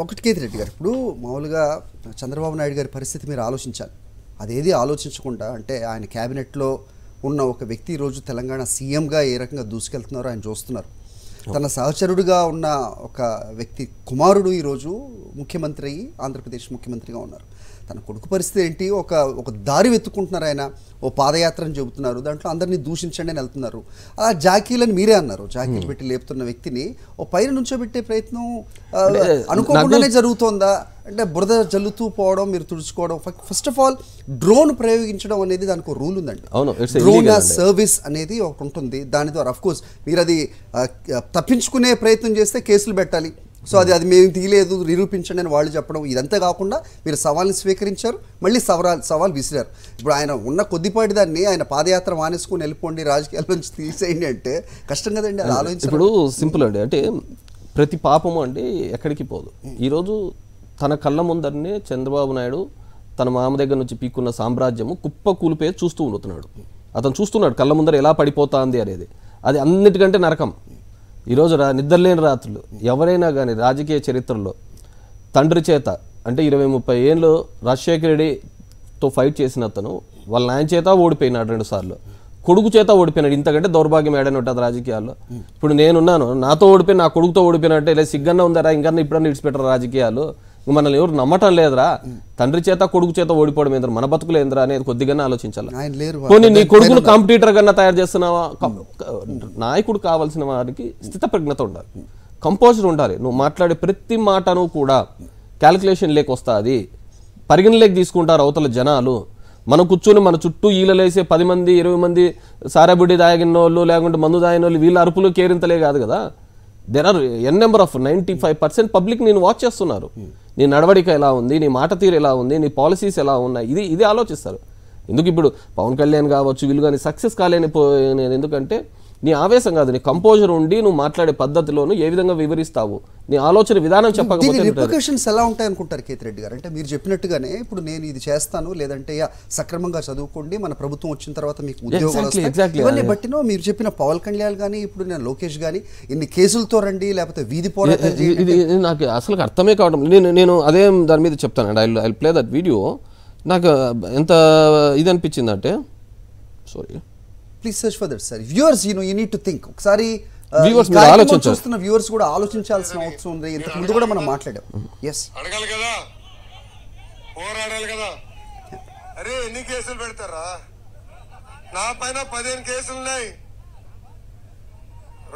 బొక్కటికేతి రెడ్డి గారు ఇప్పుడు మామూలుగా చంద్రబాబు నాయుడు గారి పరిస్థితి మీరు ఆలోచించాలి. అదేది ఆలోచించకుండా అంటే ఆయన క్యాబినెట్లో ఉన్న ఒక వ్యక్తి రోజు తెలంగాణ సీఎంగా ఏ రకంగా దూసుకెళ్తున్నారో ఆయన చూస్తున్నారు. తన సహచరుడుగా ఉన్న ఒక వ్యక్తి కుమారుడు ఈరోజు ముఖ్యమంత్రి అయ్యి ఆంధ్రప్రదేశ్ ముఖ్యమంత్రిగా ఉన్నారు. తన కొడుకు పరిస్థితి ఏంటి? ఒక దారి వెతుక్కుంటున్నారు. ఆయన ఓ పాదయాత్రను చెబుతున్నారు, దాంట్లో అందరినీ దూషించండి అని వెళ్తున్నారు. అలా జాకీలని మీరే అన్నారు, జాకీలు పెట్టి లేపుతున్న వ్యక్తిని ఓ పైన నుంచోబెట్టే ప్రయత్నం అనుకోకుండానే జరుగుతుందా? అంటే బురద జల్లుతూ పోవడం, మీరు తుడుచుకోవడం. ఫస్ట్ ఆఫ్ ఆల్ డ్రోన్ ప్రయోగించడం అనేది దానికి ఒక రూల్ ఉందండి. డ్రోన్ సర్వీస్ అనేది ఒకటి ఉంటుంది. దాని ద్వారా అఫ్కోర్స్ మీరు అది తప్పించుకునే ప్రయత్నం చేస్తే కేసులు పెట్టాలి. సో అది అది మేము తీయలేదు నిరూపించండి అని వాళ్ళు చెప్పడం. ఇదంతా కాకుండా మీరు సవాల్ని స్వీకరించారు, మళ్ళీ సవాల్ విసిరారు. ఇప్పుడు ఆయన ఉన్న కొద్దిపాటి దాన్ని ఆయన పాదయాత్ర మానేసుకుని వెళ్ళిపోండి, రాజకీయాల నుంచి తీసేయండి అంటే కష్టం కదండి. అది ఆలోచించండి. ఇప్పుడు సింపుల్ అండి, అంటే ప్రతి పాపము అండి ఎక్కడికి పోదు. ఈరోజు తన కళ్ళ ముందరనే చంద్రబాబు నాయుడు తన మామ దగ్గర నుంచి పీక్కున్న సామ్రాజ్యము కుప్ప కూలిపోయి చూస్తూ ఉండుతున్నాడు. అతను చూస్తున్నాడు కళ్ళ ముందర ఎలా పడిపోతుంది అనేది. అది అన్నిటికంటే నరకం. ఈరోజు నిద్రలేని రాత్రులు ఎవరైనా కానీ రాజకీయ చరిత్రలో తండ్రి చేత అంటే 20-30 ఏళ్ళు రాజశేఖర రెడ్డితో ఫైట్ చేసిన అతను వాళ్ళ నాయన చేత ఓడిపోయినాడు, 2 సార్లు కొడుకు చేత ఓడిపోయినాడు. ఇంతకంటే దౌర్భాగ్యం ఏడని ఉంటుంది రాజకీయాల్లో. ఇప్పుడు నేనున్నాను, నాతో ఓడిపోయి నా కొడుకుతో ఓడిపోయినట్టే ఇలా సిగ్గన్నా ఉందరా? ఇంకన్నా ఇప్పుడన్నా ఇడిచిపెట్టరా రాజకీయాలు? మనల్ని ఎవరు నమ్మటం లేదురా. తండ్రి చేత కొడుకు చేత ఓడిపోవడం ఏంద్ర, మన బతుకులు ఏంద్రా అనేది కొద్దిగానే ఆలోచించాలి. కొన్ని నీ కొడుకును కాంపిటీటర్ కన్నా తయారు చేస్తున్నావా? నాయకుడు కావాల్సిన వారికి స్థిత ప్రజ్ఞత ఉండాలి, కంపోజర్ ఉండాలి. నువ్వు మాట్లాడే ప్రతి మాటను కూడా క్యాలిక్యులేషన్ లేక వస్తుంది, పరిగణలోకి తీసుకుంటారు అవతల జనాలు. మనం కూర్చొని మన చుట్టూ ఈలలేసే 10 మంది 20 మంది సారాబుడ్డి దాగినోళ్ళు లేకుంటే మందు దాగినోళ్ళు వీళ్ళ అరుపులు కేరింతలే కాదు కదా. There are N number of 95% public నేను వాచ్ చేస్తున్నారు. నీ నడవడిక ఎలా ఉంది, నీ మాట తీరు ఎలా ఉంది, నీ పాలసీస్ ఎలా ఉన్నాయి, ఇది ఆలోచిస్తారు. ఎందుకు ఇప్పుడు పవన్ కళ్యాణ్ కావచ్చు వీళ్ళు కానీ సక్సెస్ కాలేని నేను ఎందుకంటే నీ ఆవేశం కాదు, నీ కంపోజర్ ఉండి నువ్వు మాట్లాడే పద్ధతిలోను ఏ విధంగా వివరిస్తావు, నీ ఆలోచన విధానం చెప్పకపోతే రిప్లికేషన్స్ ఎలా ఉంటాయి అనుకుంటారు కేతి రెడ్డి గారు? అంటే మీరు చెప్పినట్టుగానే ఇప్పుడు నేను ఇది చేస్తాను, లేదంటే సక్రమంగా చదువుకోండి, మన ప్రభుత్వం వచ్చిన తర్వాత మీకు ఉద్యోగాలు ఇవన్నీ బట్టినో మీరు చెప్పిన పవన్ కళ్యాణ్ కానీ ఇప్పుడు నేను లోకేష్ కానీ ఇన్ని కేసులతో రండి, లేకపోతే వీధి పోరాటం. నాకు అసలు అర్థమే కావడం. నేను అదేం దాని మీద చెప్తానండి. I play that video. నాకు ఎంత ఇది అనిపించిందంటే sorry please search for that sir viewers, you need to think. ఒకసారి చూస్తున్న వ్యూవర్స్ కూడా ఆలోచించాల్సిన అవసరం ఉంది. ఇంతకు ముందు కూడా మనం మాట్లాడాం. yes అడగాలి కదా, పోరాడాలి కదా. అరే ఎన్ని కేసులు పెడతారా? నా పైన 15 కేసులు ఉన్నాయి.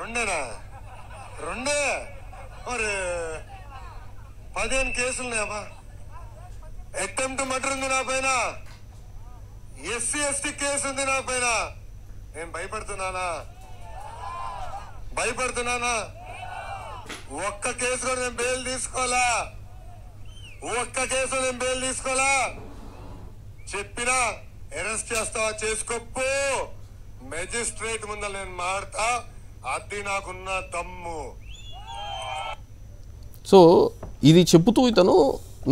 రెండేనా? మరి 15 కేసులు ఉన్నాయమ్మా. అటెంప్ట్ మర్డర్ ఉంది నా పైన, SC ST కేసు ఉంది నా పైన. నేను భయపడుతున్నానా? ఒక్క కేసులో నేను బెయిల్ తీసుకోవాలా? చెప్పినా అరెస్ట్ చేస్తావా చేసుకోపో, మెజిస్ట్రేట్ ముందర నేను మాడతా, అది నాకున్న దమ్ము. సో ఇది చెబుతూ ఇతను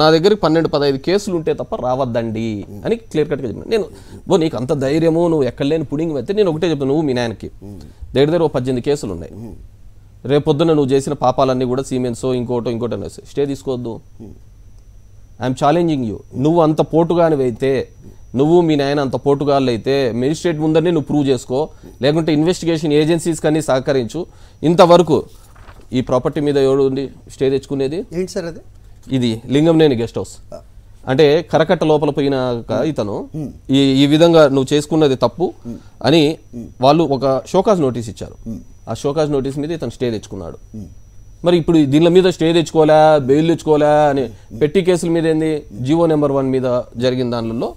నా దగ్గరికి 12-15 కేసులు ఉంటే తప్ప రావద్దండి అని క్లియర్ కట్గా చెప్పాను. నేను నీకు అంత ధైర్యము, నువ్వు ఎక్కడ లేని పుడింగ్ అయితే నేను ఒకటే చెప్తాను, నువ్వు మీ నాయనకి దగ్గర దగ్గర 18 కేసులు ఉన్నాయి. రేపొద్దున నువ్వు చేసిన పాపాలన్నీ కూడా సీమెన్సో ఇంకోటో అనేసి స్టే తీసుకోవద్దు. I'm challenging you. నువ్వు అంత పోటుగానివైతే, నువ్వు మీ నాయన అంత పోటుగాళ్ళు అయితే మెజిస్ట్రేట్ ముందరనే నువ్వు ప్రూవ్ చేసుకో, లేకుంటే ఇన్వెస్టిగేషన్ ఏజెన్సీస్ కానీ సహకరించు. ఇంతవరకు ఈ ప్రాపర్టీ మీద ఎవరు ఉండి స్టే తెచ్చుకునేది ఏంటి సార్? అది ఇది లింగంనేని గెస్ట్ హౌస్. అంటే కరకట్ట లోపల పోయినాక ఇతను ఈ విధంగా నువ్వు చేసుకున్నది తప్పు అని వాళ్ళు ఒక షోకాజ్ నోటీస్ ఇచ్చారు. ఆ షోకాజ్ నోటీస్ మీద ఇతను స్టే తెచ్చుకున్నాడు. మరి ఇప్పుడు దీని మీద స్టే తెచ్చుకోవాలా, బెయిల్ తెచ్చుకోవాలా అని పెట్టి కేసుల మీద ఏంది, GO No. 1 మీద జరిగిన దానిలో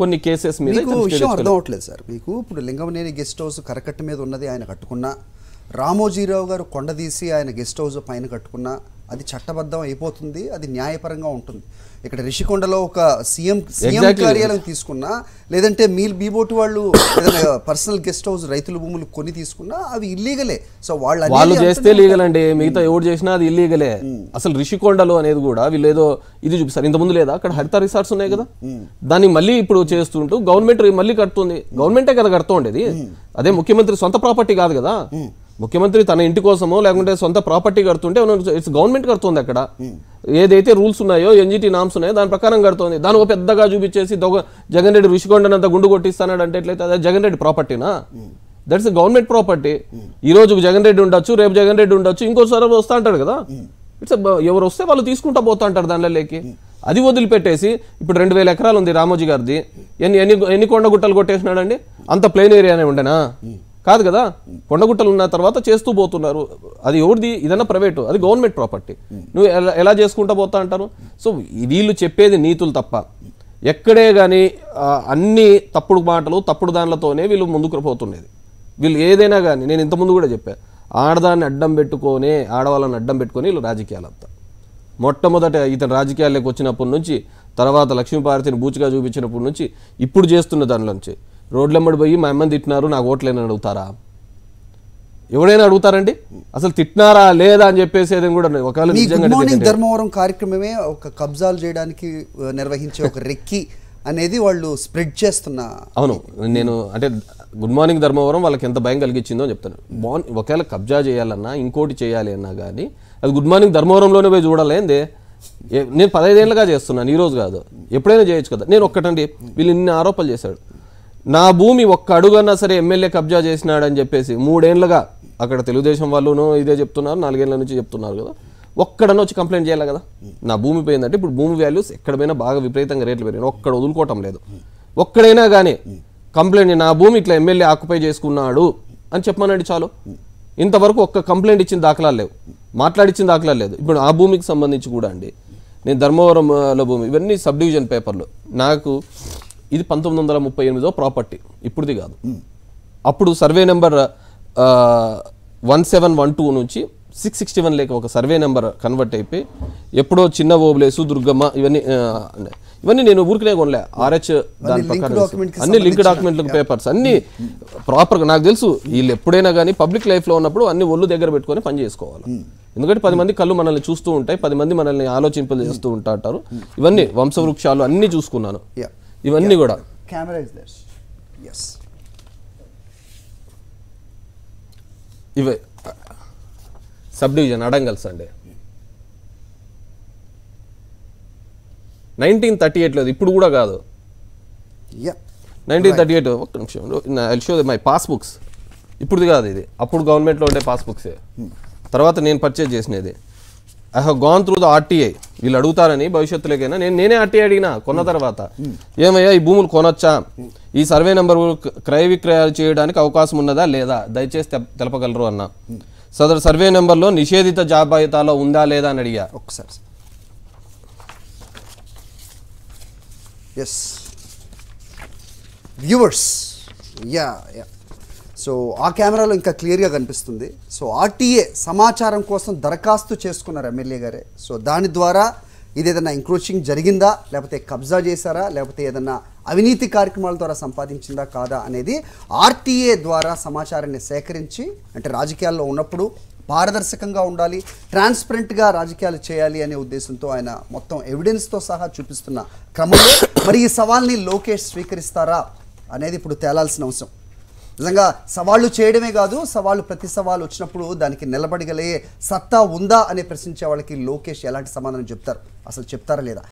కొన్ని కేసెస్ మీద విషయం అర్థం అవట్లేదు సార్ మీకు. ఇప్పుడు లింగంనేని గెస్ట్ హౌస్ కరకట్ట మీద ఉన్నది ఆయన కట్టుకున్న, రామోజీరావు గారు కొండదీసి ఆయన గెస్ట్ హౌస్ పైన కట్టుకున్న, అది చట్టబద్ధం అయిపోతుంది, అది న్యాయపరంగా ఉంటుంది. ఇక్కడ రిషికొండలో ఒక సీఎం కార్యాలయం తీసుకున్నా, లేదంటే బీబోటి వాళ్ళు ఏదైనా పర్సనల్ గెస్ట్ హౌస్ రైతుల భూములు కొని తీసుకున్నా అవి ఇల్లీగలే. సో వాళ్ళు చేస్తే లీగల్ అండి, మిగతా ఎవరు చేసినా అది ఇల్లీగలే. అసలు రిషికొండలో అనేది కూడా వీళ్ళు ఏదో ఇది చూపిస్తారు. ఇంతకుముందు లేదా అక్కడ హరిత రిసార్ట్స్ ఉన్నాయి కదా, దాన్ని మళ్ళీ ఇప్పుడు చేస్తుంటూ గవర్నమెంట్ మళ్ళీ కడుతుంది. గవర్నమెంటే కదా కడుతూ ఉండేది, అదే ముఖ్యమంత్రి సొంత ప్రాపర్టీ కాదు కదా. ముఖ్యమంత్రి తన ఇంటి కోసమో లేకుంటే సొంత ప్రాపర్టీ కడుతుంటే ఇట్స్ గవర్నమెంట్ కడుతుంది. అక్కడ ఏదైతే రూల్స్ ఉన్నాయో ఎన్జిటి నామ్స్ ఉన్నాయో దాని ప్రకారం కడుతుంది. దాని ఒక పెద్దగా చూపించేసి జగన్ రెడ్డి ఋషికొండనంత గుండు కొట్టిస్తాడు అంటే ఎట్లయితే అదే జగన్ రెడ్డి ప్రాపర్టీనా? That's government property. ఈ రోజు జగన్ రెడ్డి ఉండొచ్చు, రేపు జగన్ రెడ్డి ఉండొచ్చు, ఇంకోసారి వస్తా అంటాడు కదా. ఇట్స్ ఎవరు వస్తే వాళ్ళు తీసుకుంటా పోతా అంటారు. దానిలోకి అది వదిలిపెట్టేసి ఇప్పుడు 2000 ఎకరాలు ఉంది రామోజీ గారిది. ఎన్ని ఎన్ని ఎన్ని కొండగుట్టలు కొట్టేసినాడు అండి? అంత ప్లెయిన్ ఏరియానే ఉండేనా? కాదు కదా. కొండగుట్టలు ఉన్న తర్వాత చేస్తూ పోతున్నారు. అది ఎవరిది? ఇదన్నా ప్రైవేటు, అది గవర్నమెంట్ ప్రాపర్టీ. నువ్వు ఎలా చేసుకుంటా పోతా అంటారు. సో వీళ్ళు చెప్పేది నీతులు తప్ప ఎక్కడే కానీ అన్ని తప్పుడు మాటలు తప్పుడు దానిలతోనే వీళ్ళు ముందుకు పోతుండేది. వీళ్ళు ఏదైనా కానీ నేను ఇంతకుముందు కూడా చెప్పాను, ఆడదాన్ని అడ్డం పెట్టుకొని ఆడవాళ్ళని అడ్డం పెట్టుకొని వీళ్ళు రాజకీయాలంతా మొట్టమొదట ఇతను రాజకీయాల్లోకి వచ్చినప్పటి నుంచి తర్వాత లక్ష్మీపార్వతిని బూచిగా చూపించినప్పటి నుంచి ఇప్పుడు చేస్తున్న దానిలో నుంచి రోడ్లమ్మడి పోయి మా అమ్మని తిట్టినారు నాకు ఓట్లేని అడుగుతారా? ఎవడైనా అడుగుతారండి? అసలు తిట్టినారా లేదా అని చెప్పేసేది కూడా ఒకవేళ నిజంగా ధర్మవరం కార్యక్రమమే ఒక కబ్జాలు చేయడానికి నిర్వహించే ఒక రెక్కి అనేది వాళ్ళు స్ప్రెడ్ చేస్తున్న. అవును, నేను అంటే గుడ్ మార్నింగ్ ధర్మవరం వాళ్ళకి ఎంత భయం కలిగించిందో చెప్తాను. ఒకవేళ కబ్జా చేయాలన్నా ఇంకోటి చేయాలి అన్నా కానీ అది గుడ్ మార్నింగ్ ధర్మవరంలోనే పోయి చూడాలేందే. నేను 15 ఏళ్ళుగా చేస్తున్నాను, ఈరోజు కాదు, ఎప్పుడైనా చేయొచ్చు కదా. నేను ఒక్కటండి, వీళ్ళు ఇన్ని ఆరోపణలు చేశాడు, నా భూమి ఒక్క అడుగన్నా సరే ఎమ్మెల్యే కబ్జా చేసినాడు అని చెప్పేసి 3 ఏళ్ళుగా అక్కడ తెలుగుదేశం వాళ్ళును ఇదే చెప్తున్నారు, 4 ఏళ్ళ నుంచి చెప్తున్నారు కదా. ఒక్కడన్నా వచ్చి కంప్లైంట్ చేయాలి కదా. నా భూమి పోయిందంటే ఇప్పుడు భూమి వాల్యూస్ ఎక్కడ పోయినా బాగా విపరీతంగా రేట్లు పెరిగినాయి. ఒక్కడ వదులుకోవటం లేదు. ఒక్కడైనా కానీ కంప్లైంట్ నా భూమి ఇట్లా ఎమ్మెల్యే ఆక్యుపై చేసుకున్నాడు అని చెప్పమనండి చాలు. ఇంతవరకు ఒక్క కంప్లైంట్ ఇచ్చిన దాఖలాలు లేవు, మాట్లాడిచ్చిన దాఖలాలు లేదు. ఇప్పుడు ఆ భూమికి సంబంధించి కూడా అండి, నేను ధర్మవరంలో భూమి ఇవన్నీ సబ్ డివిజన్ పేపర్లు నాకు ఇది 1938 ప్రాపర్టీ, ఇప్పుడుది కాదు. అప్పుడు సర్వే నెంబర్ 1712 నుంచి 661 లేక ఒక సర్వే నెంబర్ కన్వర్ట్ అయిపోయి ఎప్పుడో చిన్న ఓబులేసు దుర్గమ్మ ఇవన్నీ నేను ఊరికినే కొనలే. RH దాని ప్రకారం అన్ని లింక్ డాక్యుమెంట్ల పేపర్స్ అన్ని ప్రాపర్గా నాకు తెలుసు. వీళ్ళు ఎప్పుడైనా కానీ పబ్లిక్ లైఫ్లో ఉన్నప్పుడు అన్ని ఒళ్ళు దగ్గర పెట్టుకొని పని చేసుకోవాలి. ఎందుకంటే 10 మంది కళ్ళు మనల్ని చూస్తూ ఉంటాయి, 10 మంది మనల్ని ఆలోచింపలు చేస్తూ ఉంటారు. ఇవన్నీ వంశవృక్షాలు అన్నీ చూసుకున్నాను. ఇవన్నీ కూడా ఇవే సబ్ డివిజన్ అడంగల్స్ అండి. 1938 లేదు, ఇప్పుడు కూడా కాదు. 1938 ఒక్క నిమిషం, ఐ షో మై పాస్బుక్స్. ఇప్పుడుది కాదు ఇది, అప్పుడు గవర్నమెంట్లో ఉండే పాస్బుక్సే. తర్వాత నేను పర్చేజ్ చేసినది. I have gone through the RTA. వీళ్ళు అడుగుతారని భవిష్యత్తులోకైనా నేనే RTA అడిగినా కొన్న తర్వాత, ఏమయ్యా ఈ భూములు కొనొచ్చా, ఈ సర్వే నెంబర్ క్రయ విక్రయాలు చేయడానికి అవకాశం ఉన్నదా లేదా దయచేసి తెలపగలరు అన్న. సదరు సర్వే నెంబర్లో నిషేధిత జాబితాలో ఉందా లేదా అని అడిగా. ఒకసారి yes viewers, yeah yeah so ఆ కెమెరాలో ఇంకా క్లియర్గా కనిపిస్తుంది. సో RTA సమాచారం కోసం దరఖాస్తు చేసుకున్నారు ఎమ్మెల్యే గారే. సో దాని ద్వారా ఇదేదన్నా ఎంక్రోచింగ్ జరిగిందా, లేకపోతే కబ్జా చేశారా, లేకపోతే ఏదన్నా అవినీతి కార్యక్రమాల ద్వారా సంపాదించిందా కాదా అనేది RTA ద్వారా సమాచారాన్ని సేకరించి, అంటే రాజకీయాల్లో ఉన్నప్పుడు పారదర్శకంగా ఉండాలి, ట్రాన్స్పరెంట్గా రాజకీయాలు చేయాలి అనే ఉద్దేశంతో ఆయన మొత్తం ఎవిడెన్స్తో సహా చూపిస్తున్న క్రమంలో మరి ఈ సవాల్ని లోకేష్ స్వీకరిస్తారా అనేది ఇప్పుడు తేలాల్సిన అవసరం. నిజంగా సవాళ్ళు చేయడమే కాదు, సవాళ్ళు ప్రతి సవాలు వచ్చినప్పుడు దానికి నిలబడగలిగే సత్తా ఉందా అని ప్రశ్నించే వాళ్ళకి లోకేష్ ఎలాంటి సమాధానం చెప్తారు, అసలు చెప్తారా లేదా?